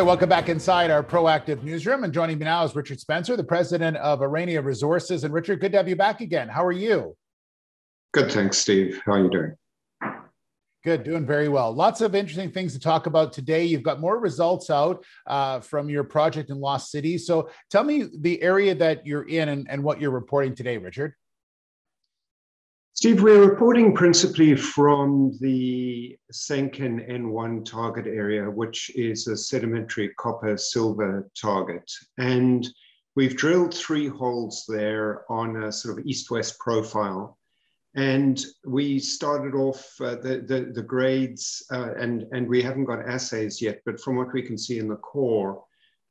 right, welcome back inside our Proactive newsroom. And joining me now is Richard Spencer, the president of Aurania Resources. And Richard, good to have you back again. How are you? Good, thanks, Steve. How are you doing? Good, doing very well. Lots of interesting things to talk about today. You've got more results out from your project in Lost Cities. So tell me the area that you're in and what you're reporting today, Richard. Steve, we're reporting principally from the Tsenken N1 target area, which is a sedimentary copper-silver target. And we've drilled 3 holes there on a sort of east-west profile. And we started off the grades, and we haven't got assays yet, but from what we can see in the core,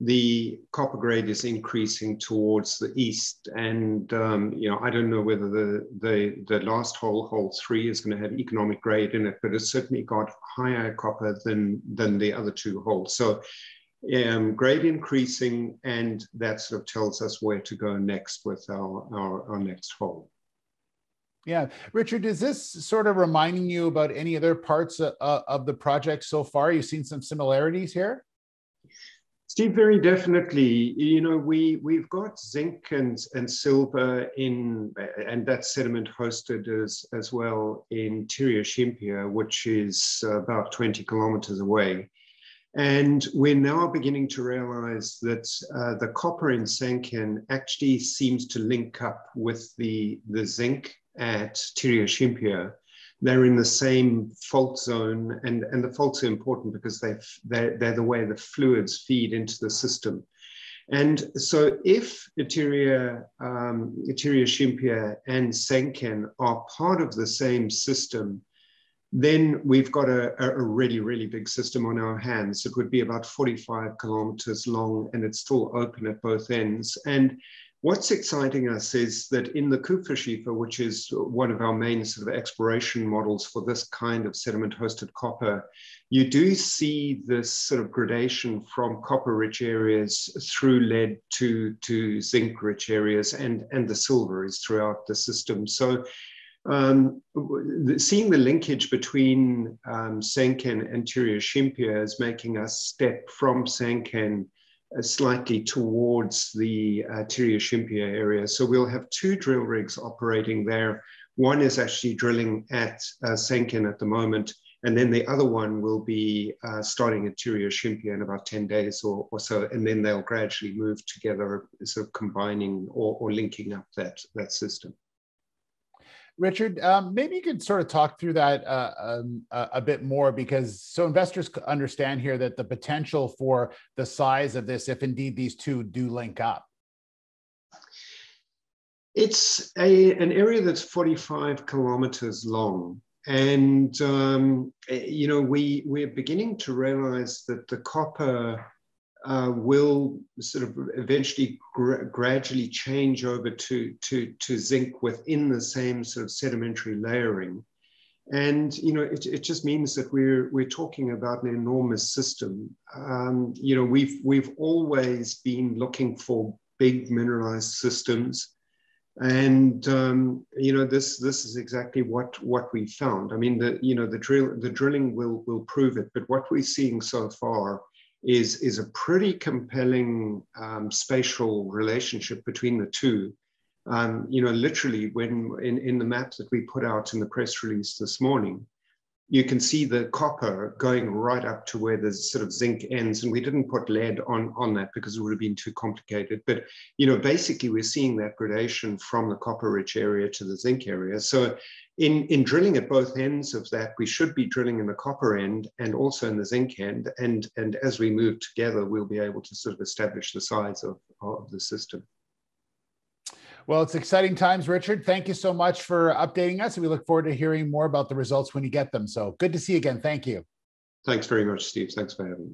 the copper grade is increasing towards the east. And, you know, I don't know whether the last hole, hole 3, is going to have economic grade in it, but it's certainly got higher copper than the other 2 holes. So grade increasing, and that sort of tells us where to go next with our next hole. Yeah. Richard, is this sort of reminding you about any other parts of the project so far? You've seen some similarities here? Steve, very definitely. You know, we've got zinc and silver in, and that's sediment hosted as well in Tiria-Shimpia, which is about 20 kilometers away. And we're now beginning to realize that the copper in Tsenken actually seems to link up with the zinc at Tiria-Shimpia. They're in the same fault zone, and the faults are important because they're the way the fluids feed into the system. And so if Tiria-Shimpia and Tsenken are part of the same system, then we've got a really, really big system on our hands. It would be about 45 kilometers long, and it's still open at both ends. And what's exciting us is that in the Kupferschiefer, which is one of our main sort of exploration models for this kind of sediment-hosted copper, you do see this sort of gradation from copper-rich areas through lead to zinc-rich areas, and the silver is throughout the system. So seeing the linkage between Tsenken and Tiria-Shimpia is making us step from Tsenken slightly towards the Tiria-Shimpia area. So we'll have 2 drill rigs operating there. One is actually drilling at Tsenken at the moment, and then the other one will be starting at Tiria-Shimpia in about 10 days or so, and then they'll gradually move together, sort of combining or linking up that system. Richard, maybe you could sort of talk through that a bit more, because so investors understand here that the potential for the size of this, if indeed these 2 do link up. It's an area that's 45 kilometers long. And, you know, we're beginning to realize that the copper will sort of eventually gradually change over to zinc within the same sort of sedimentary layering. And, you know, it just means that we're talking about an enormous system. You know, we've always been looking for big mineralized systems. And, you know, this is exactly what we found. I mean, the drilling will prove it, but what we're seeing so far is a pretty compelling spatial relationship between the 2. You know, literally when in the map that we put out in the press release this morning, you can see the copper going right up to where the sort of zinc ends. And we didn't put lead on that because it would have been too complicated. But, you know, basically we're seeing that gradation from the copper-rich area to the zinc area. So in drilling at both ends of that, we should be drilling in the copper end and also in the zinc end. And as we move together, we'll be able to sort of establish the size of the system. Well, it's exciting times, Richard. Thank you so much for updating us. We look forward to hearing more about the results when you get them. So good to see you again. Thank you. Thanks very much, Steve. Thanks for having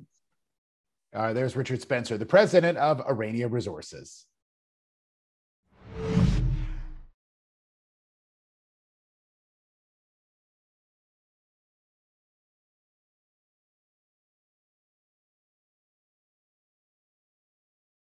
me. There's Richard Spencer, the president of Aurania Resources.